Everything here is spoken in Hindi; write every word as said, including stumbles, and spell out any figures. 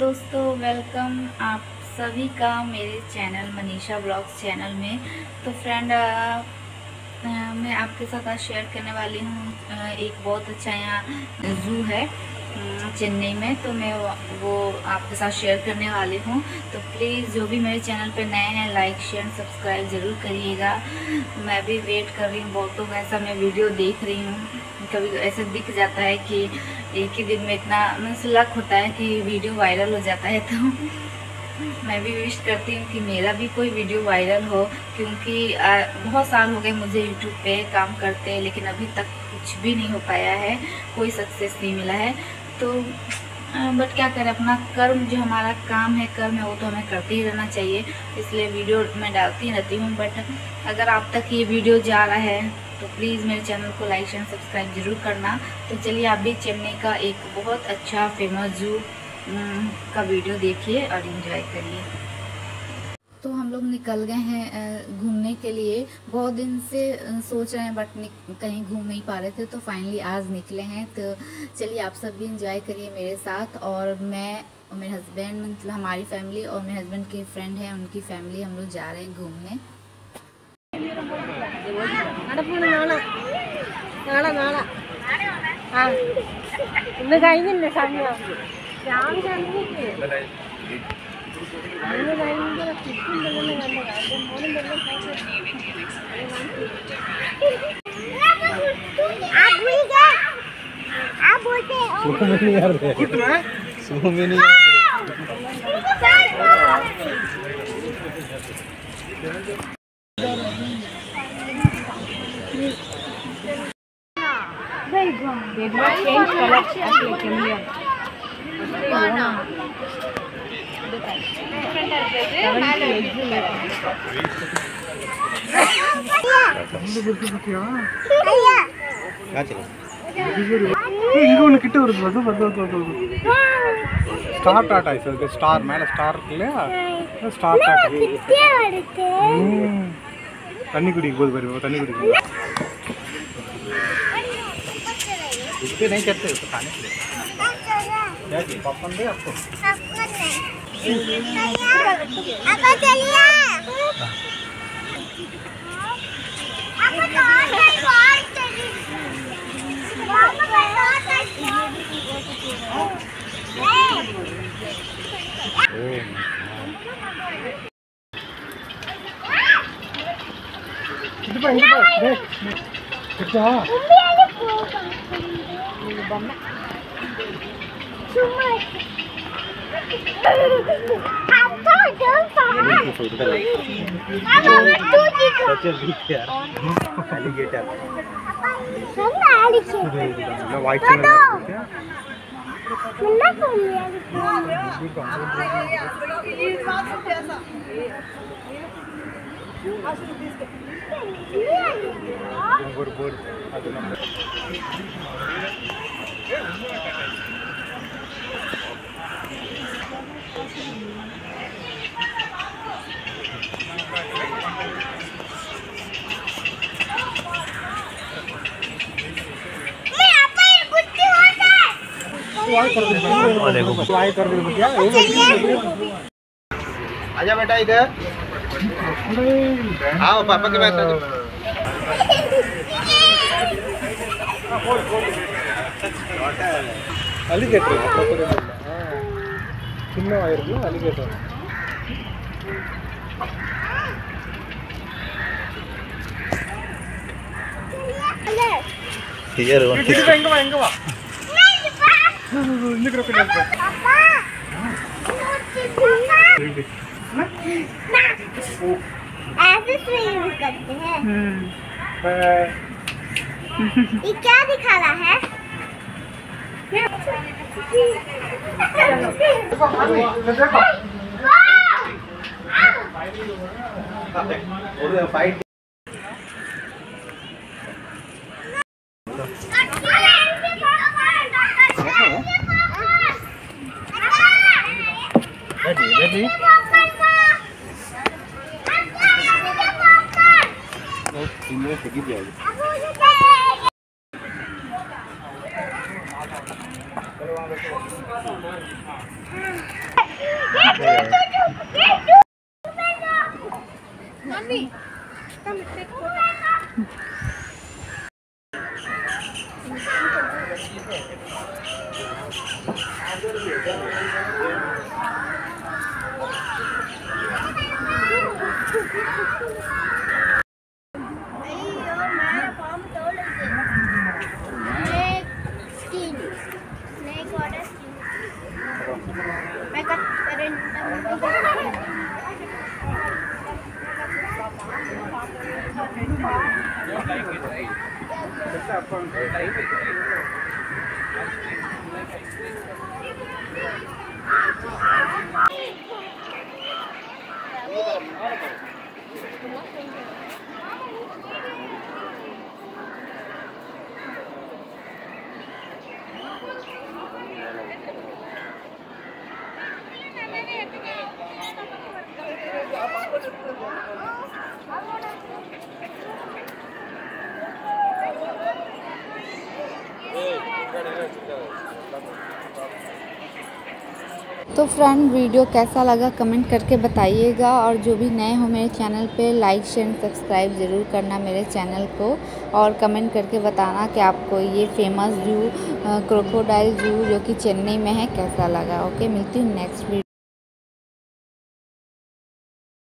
दोस्तों वेलकम आप सभी का मेरे चैनल मनीषा व्लॉग्स चैनल में। तो फ्रेंड मैं आपके साथ आज शेयर करने वाली हूँ, एक बहुत अच्छा यहाँ ज़ू है चेन्नई में, तो मैं वो आपके साथ शेयर करने वाली हूँ। तो प्लीज़ जो भी मेरे चैनल पे नए हैं लाइक शेयर सब्सक्राइब ज़रूर करिएगा। मैं भी वेट कर रही हूँ, बहुत लोग ऐसा मैं वीडियो देख रही हूँ, कभी ऐसा दिख जाता है कि एक ही दिन में इतना मीन्स लक होता है कि वीडियो वायरल हो जाता है। तो मैं भी विश करती हूँ कि मेरा भी कोई वीडियो वायरल हो, क्योंकि बहुत साल हो गए मुझे यूट्यूब पे काम करते, लेकिन अभी तक कुछ भी नहीं हो पाया है, कोई सक्सेस नहीं मिला है। तो बट क्या करें, अपना कर्म जो हमारा काम है कर्म है वो तो हमें करते ही रहना चाहिए, इसलिए वीडियो मैं डालती रहती हूँ। बट अगर आप तक ये वीडियो जा रहा है तो प्लीज़ मेरे चैनल को लाइक एंड सब्सक्राइब ज़रूर करना। तो चलिए आप भी चेन्नई का एक बहुत अच्छा फेमस ज़ू का वीडियो देखिए और एंजॉय करिए। तो हम लोग निकल गए हैं घूमने के लिए, बहुत दिन से सोच रहे हैं बट कहीं घूम नहीं पा रहे थे, तो फाइनली आज निकले हैं। तो चलिए आप सब भी एंजॉय करिए मेरे साथ। और मैं और मेरे हस्बैंड मतलब हमारी फैमिली और मेरे हस्बैंड के फ्रेंड हैं उनकी फैमिली, हम लोग जा रहे हैं घूमने। नहीं They do not change colors as like India. Banana. Different as Brazil. Malaya. Hey, you go kitta oru vadu vadu vadu. Star tata is like star. Mala star illaya. Star tata. Kitta varuthe. Thanni kudi bol bari. Thanni kudi. इसके नहीं करते उसको खाने के लिए जी पॉपकॉर्न दे आपको bomba chuma apko don't pa mama tu dikho acha bhi yaar alligator sunna alligator na white chuma sunna ko alligator bol bol adna आजा बेटा इधर आओ पापा के पास अलिगेटर चिन्ह वायरल अलिगेटर क्लियर हो ठीक है। एंगे एंगे वा इनके रखो पापा ऐसे स्विम करते हैं। हम्म ये क्या दिखा रहा है? फाइट जी इनमें से की जाएगी चलो वहां बैठो। तो फ्रेंड वीडियो कैसा लगा कमेंट करके बताइएगा, और जो भी नए हो मेरे चैनल पे लाइक शेयर सब्सक्राइब ज़रूर करना मेरे चैनल को, और कमेंट करके बताना कि आपको ये फेमस जू क्रोकोडाइल जू जो कि चेन्नई में है कैसा लगा। ओके, मिलती हूँ नेक्स्ट वीडियो।